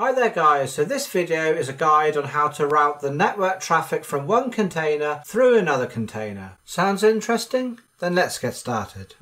Hi there guys, so this video is a guide on how to route the network traffic from one container through another container. Sounds interesting? Then let's get started.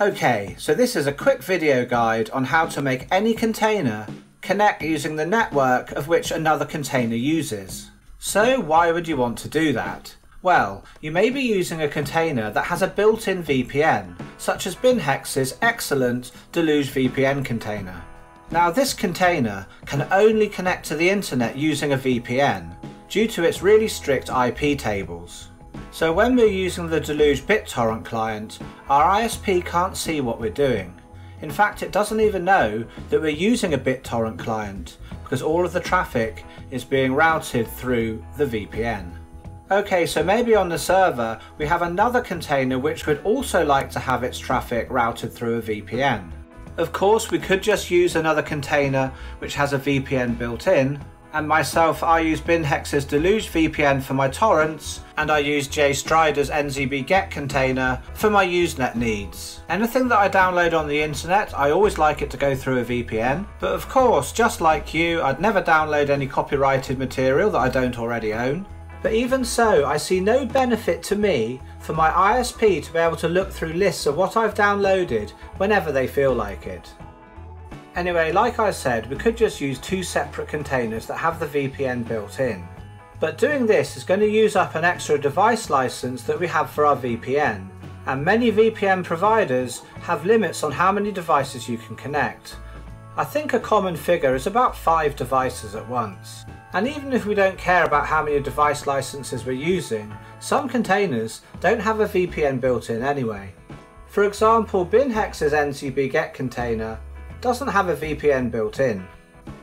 Okay, so this is a quick video guide on how to make any container connect using the network of which another container uses. So why would you want to do that? Well, you may be using a container that has a built-in VPN, such as Binhex's excellent Deluge VPN container. Now this container can only connect to the internet using a VPN, due to its really strict IP tables. So when we're using the Deluge BitTorrent client, our ISP can't see what we're doing. In fact, it doesn't even know that we're using a BitTorrent client because all of the traffic is being routed through the VPN. Okay, so maybe on the server we have another container which would also like to have its traffic routed through a VPN. Of course, we could just use another container which has a VPN built in. And myself, I use Binhex's Deluge VPN for my torrents, and I use Jay Strider's NZBGet container for my Usenet needs. Anything that I download on the internet, I always like it to go through a VPN, but of course, just like you, I'd never download any copyrighted material that I don't already own. But even so, I see no benefit to me for my ISP to be able to look through lists of what I've downloaded whenever they feel like it. Anyway, like I said, we could just use two separate containers that have the VPN built in. But doing this is going to use up an extra device license that we have for our VPN. And many VPN providers have limits on how many devices you can connect. I think a common figure is about 5 devices at once. And even if we don't care about how many device licenses we're using, some containers don't have a VPN built in anyway. For example, Binhex's NZBGet container doesn't have a VPN built in.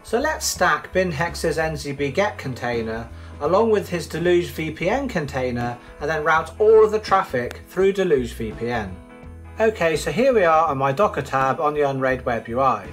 So let's stack Binhex's NZBGet container along with his Deluge VPN container and then route all of the traffic through Deluge VPN. Okay, so here we are on my Docker tab on the Unraid web UI.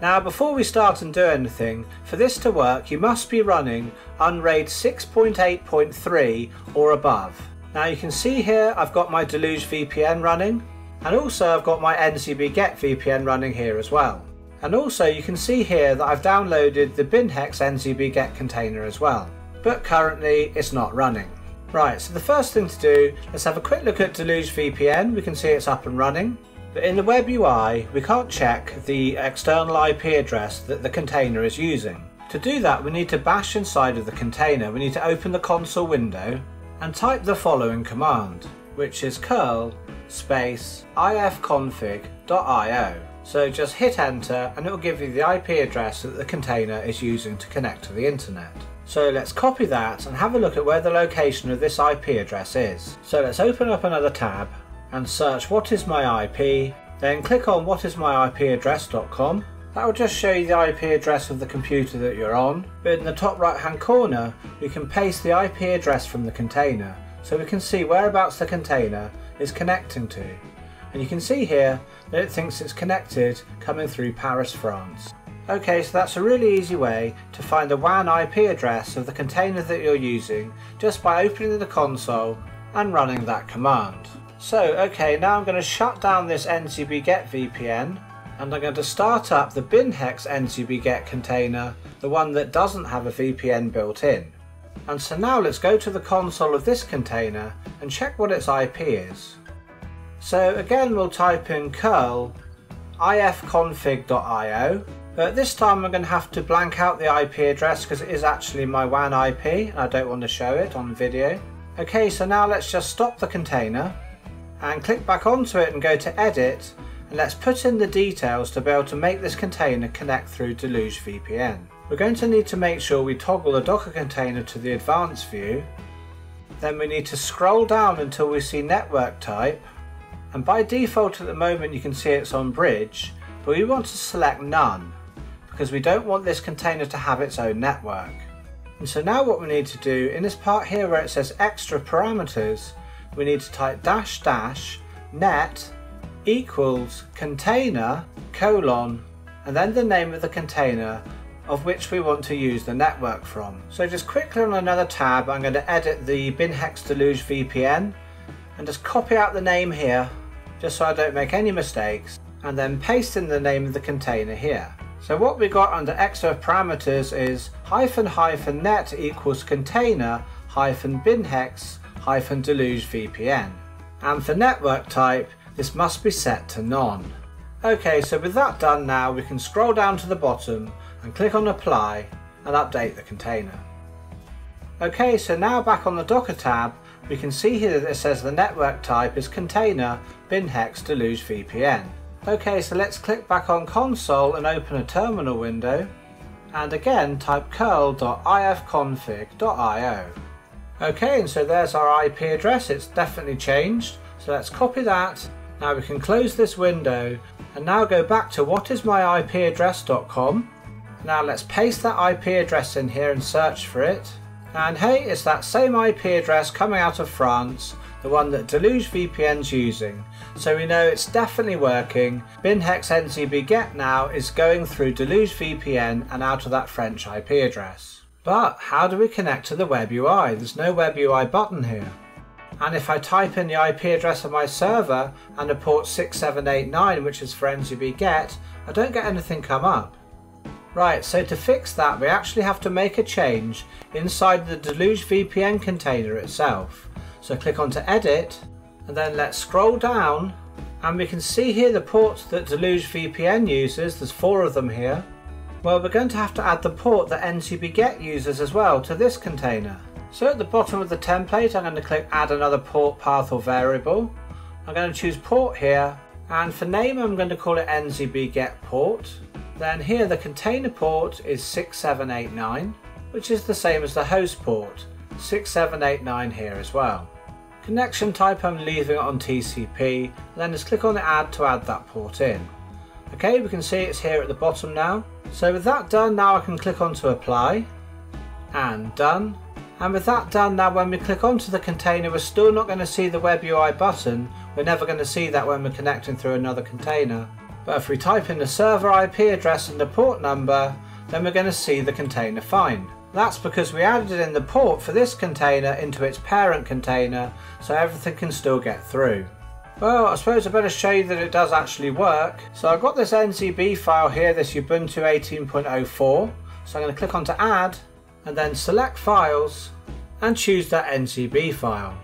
Now before we start and do anything, for this to work you must be running Unraid 6.8.3 or above. Now you can see here I've got my Deluge VPN running, and also I've got my NZBGet VPN running here as well. And also you can see here that I've downloaded the Binhex NZBGet container as well. But currently it's not running. Right, so the first thing to do, let's have a quick look at Deluge VPN. We can see it's up and running. But in the web UI, we can't check the external IP address that the container is using. To do that, we need to bash inside of the container. We need to open the console window and type the following command, which is curl space ifconfig.io. So just hit enter and it will give you the IP address that the container is using to connect to the internet. So let's copy that and have a look at where the location of this IP address is. So let's open up another tab and search what is my IP, then click on whatismyipaddress.com. That will just show you the IP address of the computer that you're on, but in the top right hand corner we can paste the IP address from the container so we can see whereabouts the container is connecting to. And you can see here that it thinks it's connected coming through Paris, France. Okay, so that's a really easy way to find the WAN IP address of the container that you're using just by opening the console and running that command. So, okay, now I'm going to shut down this NZBGet VPN and I'm going to start up the Binhex NZBGet container, the one that doesn't have a VPN built in. And so now let's go to the console of this container and check what its IP is. So again we'll type in curl ifconfig.io, but this time I'm going to have to blank out the IP address because it is actually my WAN IP and I don't want to show it on video. Okay, so now let's just stop the container and click back onto it and go to edit, and let's put in the details to be able to make this container connect through Deluge VPN. We're going to need to make sure we toggle the Docker container to the advanced view. Then we need to scroll down until we see network type. And by default at the moment you can see it's on bridge, but we want to select none because we don't want this container to have its own network. And so now what we need to do in this part here where it says extra parameters, we need to type dash dash net equals container colon, and then the name of the container of which we want to use the network from. So just quickly on another tab, I'm going to edit the Binhex Deluge VPN and just copy out the name here, just so I don't make any mistakes, and then paste in the name of the container here. So what we got under extra parameters is --net equals container -binhex -deluge VPN. And for network type, this must be set to none. Okay, so with that done now, we can scroll down to the bottom and click on apply and update the container. Okay, so now back on the Docker tab, we can see here that it says the network type is container -binhex -deluge VPN. Okay, so let's click back on console and open a terminal window, and again type curl.ifconfig.io. Okay, and so there's our IP address, it's definitely changed, so let's copy that. Now we can close this window and now go back to whatismyipaddress.com. Now let's paste that IP address in here and search for it. And hey, it's that same IP address coming out of France, the one that Deluge VPN's using. So we know it's definitely working. Binhex NZBGet now is going through Deluge VPN and out of that French IP address. But how do we connect to the web UI? There's no web UI button here. And if I type in the IP address of my server and the port 6789, which is for NZBGet, I don't get anything come up. Right, so to fix that, we actually have to make a change inside the Deluge VPN container itself. So click on to edit, and then let's scroll down, and we can see here the ports that Deluge VPN uses. There's 4 of them here. Well, we're going to have to add the port that NZBGet uses as well to this container. So at the bottom of the template, I'm going to click add another port path or variable. I'm going to choose port here, and for name I'm going to call it NZBGet port. Then here the container port is 6789, which is the same as the host port, 6789 here as well. Connection type, I'm leaving it on TCP, and then just click on add to add that port in. Okay, we can see it's here at the bottom now. So with that done, now I can click on to apply, and done. And with that done, now when we click onto the container, we're still not going to see the web UI button. We're never going to see that when we're connecting through another container. But if we type in the server IP address and the port number, then we're going to see the container fine. That's because we added in the port for this container into its parent container, so everything can still get through. Well, I suppose I better show you that it does actually work. So I've got this NZB file here, this Ubuntu 18.04. So I'm going to click on to add, and then select files, and choose that NZB file.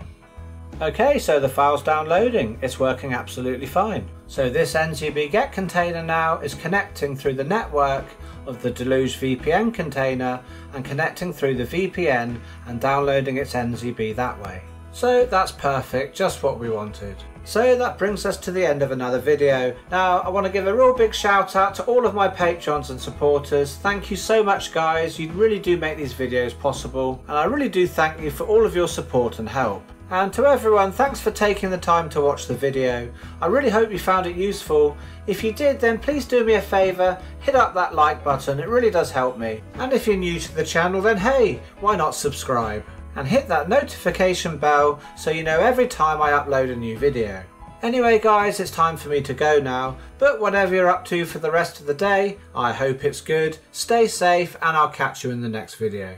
Okay, so the file's downloading. It's working absolutely fine. So this NZBGet container now is connecting through the network of the Deluge VPN container, and connecting through the VPN and downloading its NZB that way. So that's perfect, just what we wanted. So that brings us to the end of another video. Now I want to give a real big shout out to all of my patrons and supporters. Thank you so much guys, you really do make these videos possible, and I really do thank you for all of your support and help. And to everyone, thanks for taking the time to watch the video. I really hope you found it useful. If you did, then please do me a favour, hit up that like button, it really does help me. And if you're new to the channel, then hey, why not subscribe? And hit that notification bell so you know every time I upload a new video. Anyway guys, it's time for me to go now, but whatever you're up to for the rest of the day, I hope it's good, stay safe, and I'll catch you in the next video.